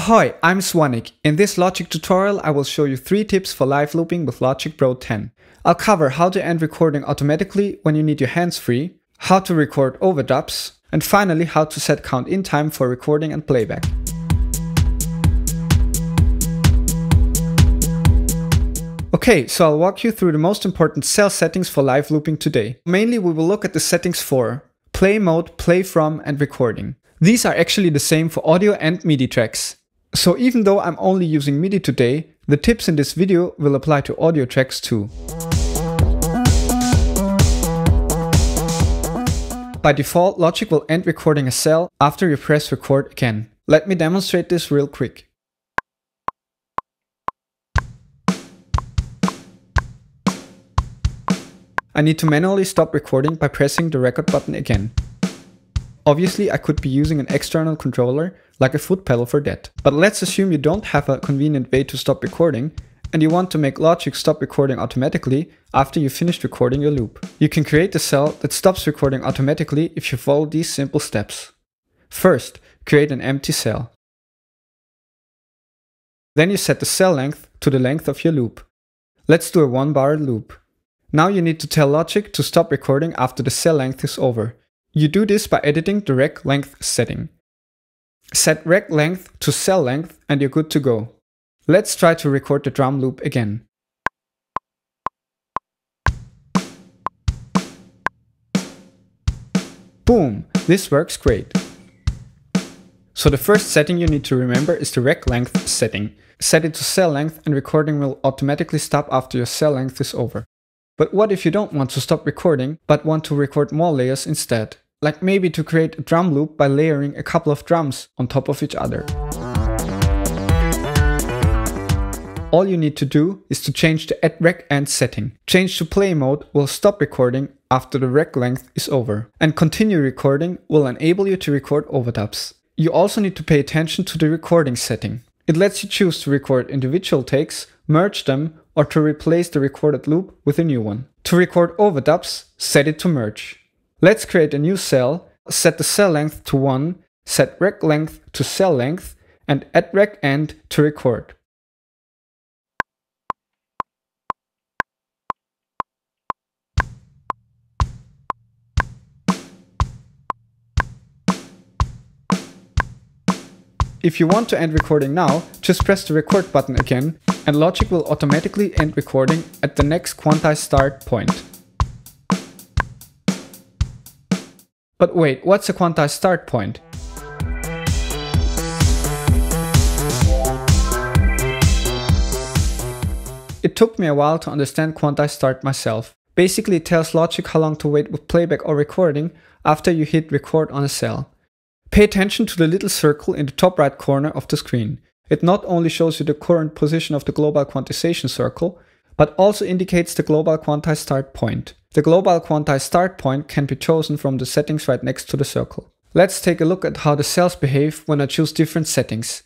Ahoy, I'm Swanik. In this Logic tutorial, I will show you 3 tips for live looping with Logic Pro X. I'll cover how to end recording automatically when you need your hands free, how to record overdubs, and finally how to set count-in time for recording and playback. Okay, so I'll walk you through the most important cell settings for live looping today. Mainly we will look at the settings for play mode, play from, and recording. These are actually the same for audio and MIDI tracks. So even though I'm only using MIDI today, the tips in this video will apply to audio tracks too. By default, Logic will end recording a cell after you press record again. Let me demonstrate this real quick. I need to manually stop recording by pressing the record button again. Obviously, I could be using an external controller, like a foot pedal for that. But let's assume you don't have a convenient way to stop recording, and you want to make Logic stop recording automatically after you've finished recording your loop. You can create a cell that stops recording automatically if you follow these simple steps. First, create an empty cell. Then you set the cell length to the length of your loop. Let's do a 1-bar loop. Now you need to tell Logic to stop recording after the cell length is over. You do this by editing the rec length setting. Set rec length to cell length and you're good to go. Let's try to record the drum loop again. Boom! This works great. So the first setting you need to remember is the rec length setting. Set it to cell length and recording will automatically stop after your cell length is over. But what if you don't want to stop recording, but want to record more layers instead? Like maybe to create a drum loop by layering a couple of drums on top of each other. All you need to do is to change the at rec end setting. Change to play mode will stop recording after the rec length is over. And continue recording will enable you to record overdubs. You also need to pay attention to the recording setting. It lets you choose to record individual takes, merge them, or to replace the recorded loop with a new one. To record overdubs, set it to merge. Let's create a new cell, set the cell length to 1, set rec length to cell length, and at rec end to record. If you want to end recording now, just press the record button again and Logic will automatically end recording at the next quantized start point. But wait, what's a quantized start point? It took me a while to understand quantized start myself. Basically, it tells Logic how long to wait with playback or recording after you hit record on a cell. Pay attention to the little circle in the top right corner of the screen. It not only shows you the current position of the global quantization circle, but also indicates the global quantized start point. The global quantized start point can be chosen from the settings right next to the circle. Let's take a look at how the cells behave when I choose different settings.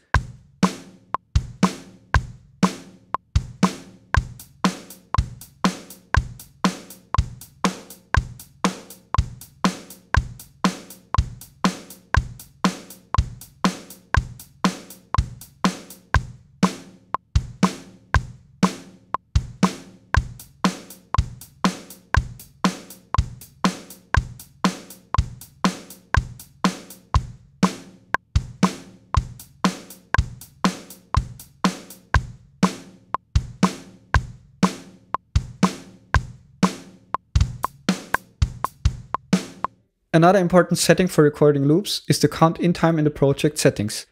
Another important setting for recording loops is the count-in time in the project settings.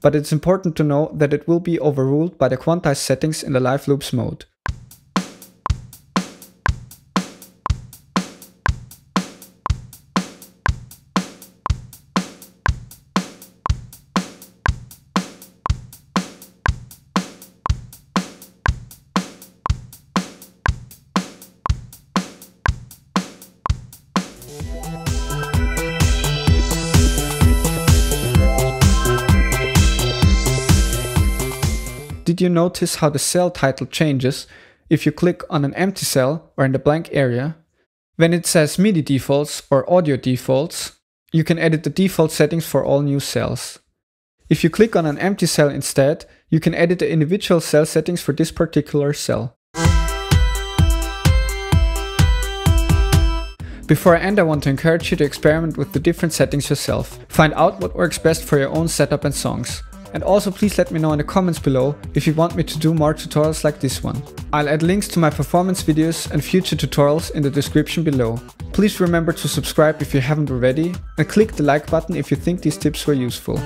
But it's important to know that it will be overruled by the quantized settings in the live loops mode. Did you notice how the cell title changes if you click on an empty cell or in the blank area? When it says MIDI defaults or audio defaults, you can edit the default settings for all new cells. If you click on an empty cell instead, you can edit the individual cell settings for this particular cell. Before I end, I want to encourage you to experiment with the different settings yourself. Find out what works best for your own setup and songs. And also please let me know in the comments below if you want me to do more tutorials like this one. I'll add links to my performance videos and future tutorials in the description below. Please remember to subscribe if you haven't already and click the like button if you think these tips were useful.